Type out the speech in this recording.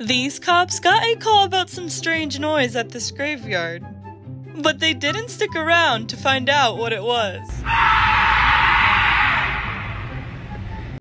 These cops got a call about some strange noise at this graveyard, but they didn't stick around to find out what it was.